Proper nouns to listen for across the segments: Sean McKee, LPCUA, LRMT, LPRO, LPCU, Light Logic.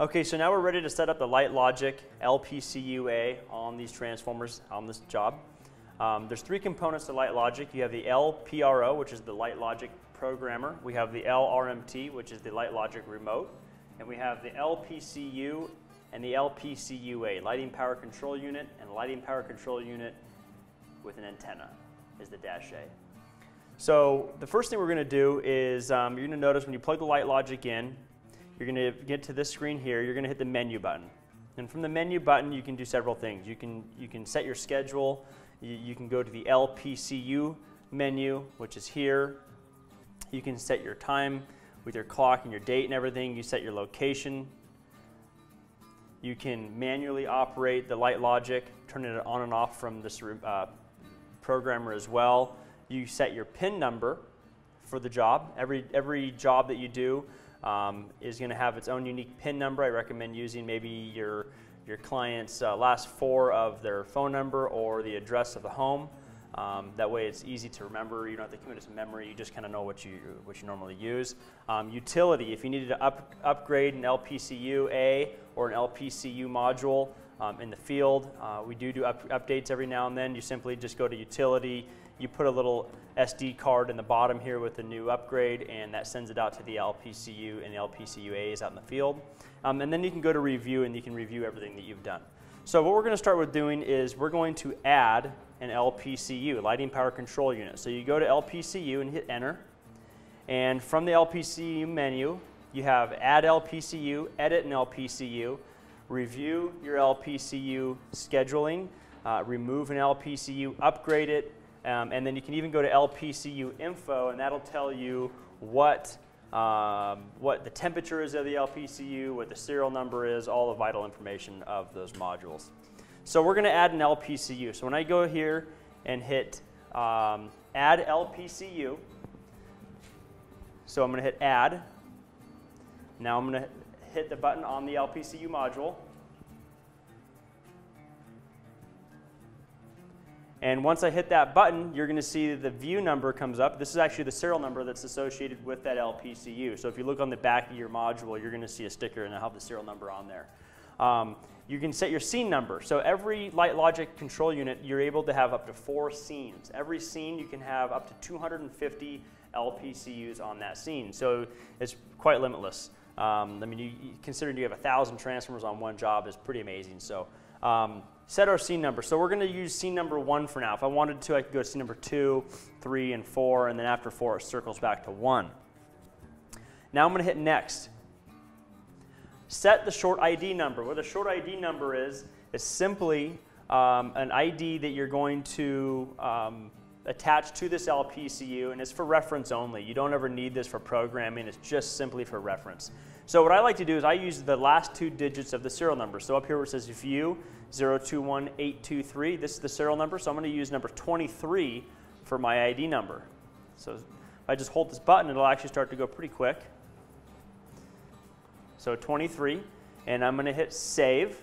Okay, so now we're ready to set up the Light Logic LPCUA on these transformers on this job. There's three components to Light Logic. You have the LPRO, which is the Light Logic programmer. We have the LRMT, which is the Light Logic remote. And we have the LPCU and the LPCUA, Lighting Power Control Unit, and Lighting Power Control Unit with an antenna is the dash A. So the first thing we're going to do is you're going to notice when you plug the Light Logic in, you're going to get to this screen here. You're going to hit the menu button. And from the menu button, you can do several things. You can set your schedule. You can go to the LPCU menu, which is here. You can set your time with your clock and your date and everything. You set your location. You can manually operate the Light Logic, turn it on and off from this programmer as well. You set your PIN number for the job. Every job that you do is going to have its own unique PIN number. I recommend using maybe your client's last four of their phone number or the address of the home. That way it's easy to remember. You don't have to commit it to memory. You just kind of know what you normally use. Utility, if you needed to upgrade an LPCUA or an LPCU module in the field, we do updates every now and then. You simply just go to utility. You put a little SD card in the bottom here with the new upgrade, and that sends it out to the LPCU and the LPCUAs out in the field. And then you can go to review, and you can review everything that you've done. So what we're going to start with doing is we're going to add an LPCU, Lighting Power Control Unit. So you go to LPCU and hit enter. And from the LPCU menu, you have add LPCU, edit an LPCU, review your LPCU scheduling, remove an LPCU, upgrade it, and then you can even go to LPCU info, and that'll tell you what the temperature is of the LPCU, what the serial number is, all the vital information of those modules. So we're going to add an LPCU. So when I go here and hit add LPCU, so I'm going to hit add. Now I'm going to hit the button on the LPCU module. And once I hit that button, you're going to see the view number comes up. This is actually the serial number that's associated with that LPCU. So if you look on the back of your module, you're going to see a sticker, and it'll have the serial number on there. You can set your scene number. So every Light Logic control unit, you're able to have up to 4 scenes. Every scene, you can have up to 250 LPCUs on that scene. So it's quite limitless. I mean, considering you have 1,000 transformers on one job is pretty amazing. So set our scene number. So we're going to use scene number 1 for now. If I wanted to, I could go to scene number 2, 3, and 4, and then after 4, it circles back to 1. Now I'm going to hit next. Set the short ID number. What the short ID number is simply an ID that you're going to attach to this LPCU, and it's for reference only. You don't ever need this for programming. It's just simply for reference. So what I like to do is I use the last 2 digits of the serial number. So up here where it says view 021823, this is the serial number. So I'm going to use number 23 for my ID number. So if I just hold this button, it'll actually start to go pretty quick. So 23, and I'm going to hit save. It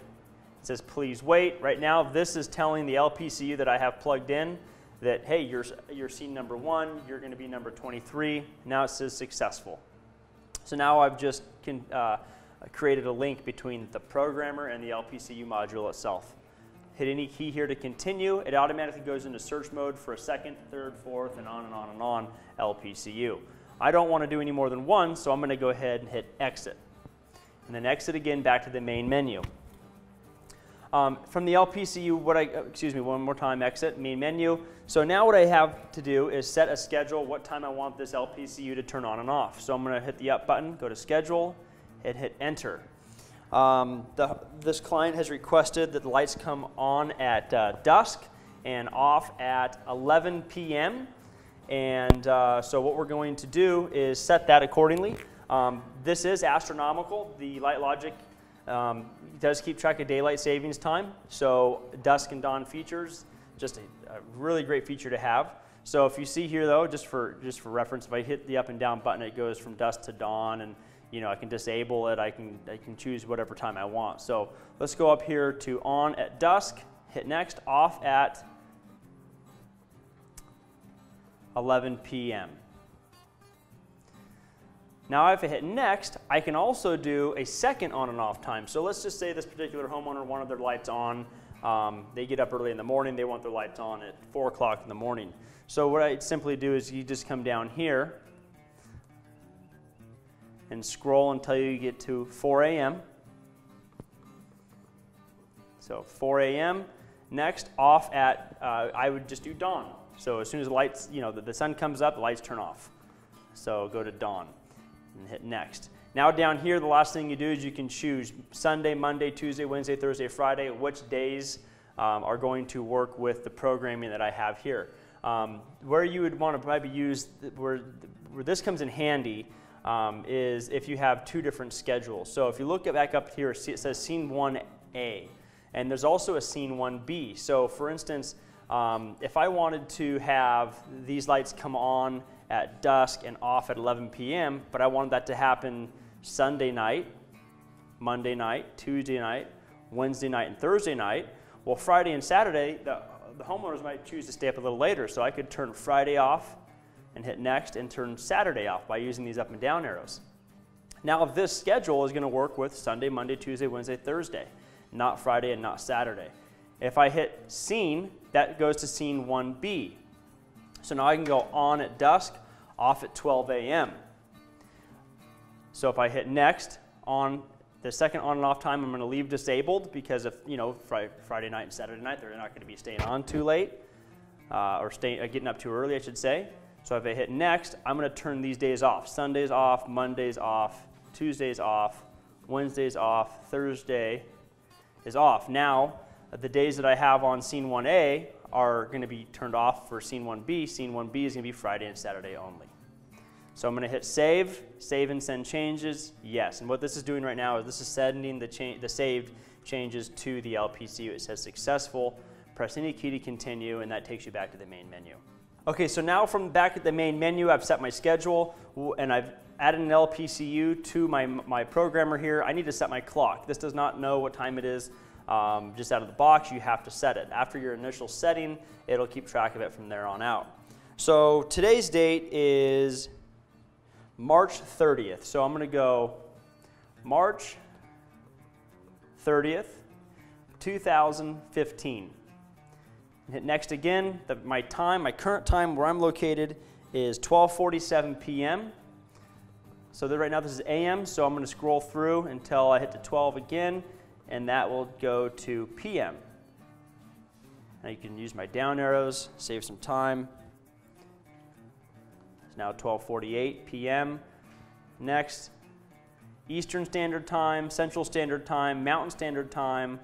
says please wait. Right now this is telling the LPCU that I have plugged in that, hey, you're scene number 1, you're going to be number 23. Now it says successful. So now I've just created a link between the programmer and the LPCU module itself. Hit any key here to continue. It automatically goes into search mode for a 2nd, 3rd, 4th, and on and on and on LPCU. I don't want to do any more than 1, so I'm going to go ahead and hit exit. And then exit again back to the main menu. From the LPCU, one more time, exit, main menu. So now what I have to do is set a schedule, what time I want this LPCU to turn on and off. So I'm going to hit the up button, go to schedule, and hit enter. This client has requested that the lights come on at dusk and off at 11 p.m. And so what we're going to do is set that accordingly. This is astronomical. The Light Logic does keep track of daylight savings time, so dusk and dawn features, just a really great feature to have. So if you see here though, just for reference, if I hit the up and down button, it goes from dusk to dawn, and you know I can disable it. I can choose whatever time I want. So let's go up here to on at dusk, hit next, off at 11 p.m. Now if I hit next, I can also do a second on and off time. So let's just say this particular homeowner wanted their lights on. They get up early in the morning, they want their lights on at 4 o'clock in the morning. So what I simply do is you just come down here and scroll until you get to 4 a.m. So 4 a.m. Next, off at, I would just do dawn. So as soon as the lights, you know, the sun comes up, the lights turn off. So go to dawn and hit next. Now down here, the last thing you do is you can choose Sunday, Monday, Tuesday, Wednesday, Thursday, Friday, which days are going to work with the programming that I have here. Where you would want to probably use, where this comes in handy, is if you have two different schedules. So if you look back up here, it says Scene 1A, and there's also a Scene 1B. So for instance, if I wanted to have these lights come on at dusk and off at 11 p.m., but I wanted that to happen Sunday night, Monday night, Tuesday night, Wednesday night, and Thursday night, well, Friday and Saturday, the homeowners might choose to stay up a little later, so I could turn Friday off and hit next and turn Saturday off by using these up and down arrows. Now, if this schedule is going to work with Sunday, Monday, Tuesday, Wednesday, Thursday, not Friday and not Saturday. If I hit Scene, that goes to Scene 1B. So now I can go on at dusk, off at 12 a.m. So if I hit next, on the second on and off time, I'm going to leave disabled because if, you know, Friday night and Saturday night, they're not going to be staying on too late or getting up too early, I should say. So if I hit next, I'm going to turn these days off. Sundays off, Mondays off, Tuesdays off, Wednesdays off, Thursday is off. Now, the days that I have on Scene 1A are going to be turned off for Scene 1B. Scene 1B is going to be Friday and Saturday only. So I'm going to hit Save, Save and Send Changes, yes. And what this is doing right now is this is sending the saved changes to the LPCU. It says Successful. Press any key to continue, and that takes you back to the main menu. Okay, so now from back at the main menu, I've set my schedule, and I've added an LPCU to my programmer here. I need to set my clock. This does not know what time it is. Just out of the box, you have to set it. After your initial setting, it'll keep track of it from there on out. So today's date is March 30th. So I'm going to go March 30th, 2015. And hit next again. My time, my current time where I'm located is 12:47 p.m. So right now this is a.m., so I'm going to scroll through until I hit the 12 again. And that will go to PM. Now you can use my down arrows, save some time. It's now 12:48 PM. Next, Eastern Standard Time, Central Standard Time, Mountain Standard Time,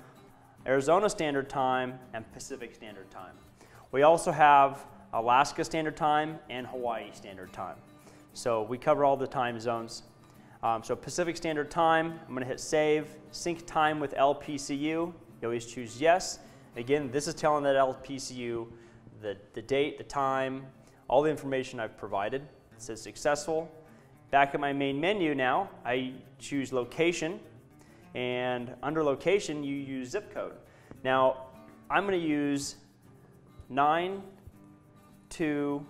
Arizona Standard Time, and Pacific Standard Time. We also have Alaska Standard Time and Hawaii Standard Time. So we cover all the time zones. So Pacific Standard Time, I'm going to hit Save, Sync Time with LPCU, you always choose Yes. Again, this is telling that LPCU the date, the time, all the information I've provided. It says Successful. Back at my main menu now, I choose Location, and under Location, you use zip code. Now, I'm going to use 92595.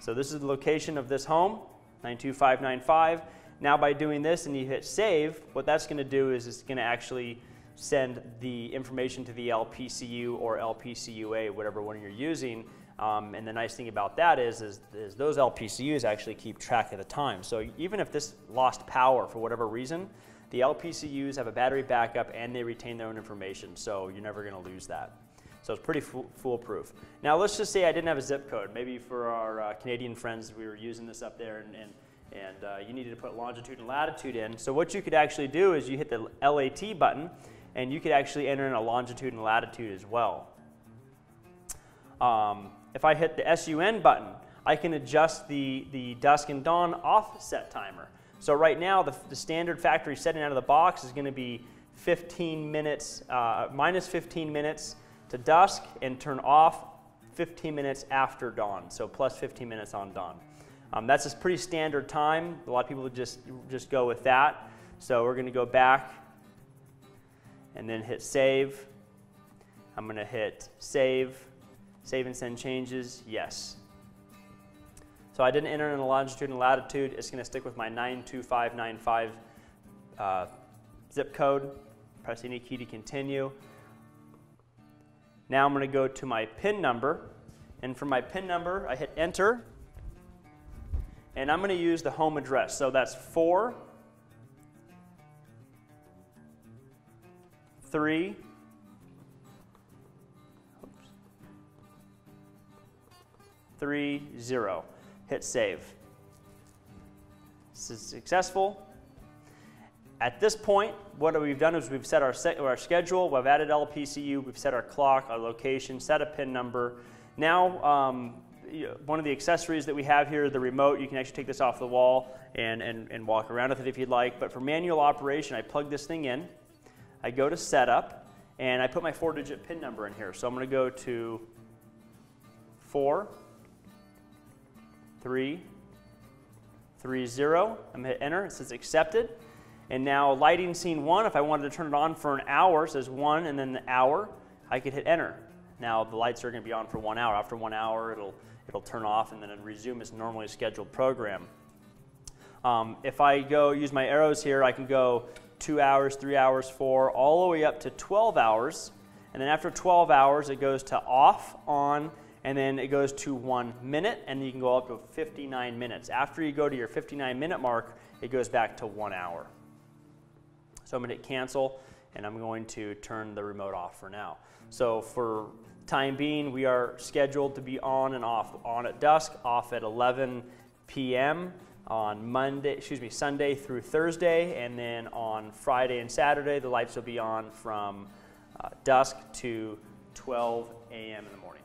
So this is the location of this home, 92595. Now by doing this and you hit Save, what that's going to do is it's going to actually send the information to the LPCU or LPCUA, whatever one you're using. And the nice thing about that is those LPCUs actually keep track of the time. So even if this lost power for whatever reason, the LPCUs have a battery backup and they retain their own information. So you're never going to lose that. So it's pretty foolproof. Now let's just say I didn't have a zip code. Maybe for our Canadian friends, we were using this up there and you needed to put longitude and latitude in. So what you could actually do is you hit the LAT button and you could actually enter in a longitude and latitude as well. If I hit the SUN button, I can adjust the dusk and dawn offset timer. So right now the standard factory setting out of the box is going to be 15 minutes, minus 15 minutes to dusk and turn off 15 minutes after dawn, so plus 15 minutes on dawn. That's a pretty standard time. A lot of people just go with that. So we're going to go back and then hit Save, I'm going to hit save, save and send changes, yes. So I didn't enter in the longitude and latitude. It's going to stick with my 92595 zip code. Press any key to continue. Now I'm going to go to my PIN number, and for my PIN number I hit enter, and I'm going to use the home address. So that's 4 3 3 0. Hit save. This is successful. At this point, what we've done is we've set our schedule, we've added LPCU, we've set our clock, our location, set a PIN number. Now, one of the accessories that we have here, the remote, you can actually take this off the wall and walk around with it if you'd like. But for manual operation, I plug this thing in, I go to setup, and I put my 4-digit PIN number in here. So I'm going to go to 4 3 3 0. I'm going to hit enter. It says accepted. And now lighting scene 1, if I wanted to turn it on for an hour, it says 1 and then the hour, I could hit enter. Now the lights are going to be on for 1 hour. After 1 hour, it'll turn off and then it'll resume its normally scheduled program. If I go use my arrows here, I can go 2 hours, 3 hours, 4, all the way up to 12 hours. And then after 12 hours, it goes to off, on, and then it goes to 1 minute, and you can go up to 59 minutes. After you go to your 59-minute mark, it goes back to 1 hour. So I'm going to hit cancel, and I'm going to turn the remote off for now. So for time being, we are scheduled to be on and off, on at dusk, off at 11 p.m. on Sunday through Thursday, and then on Friday and Saturday, the lights will be on from dusk to 12 a.m. in the morning.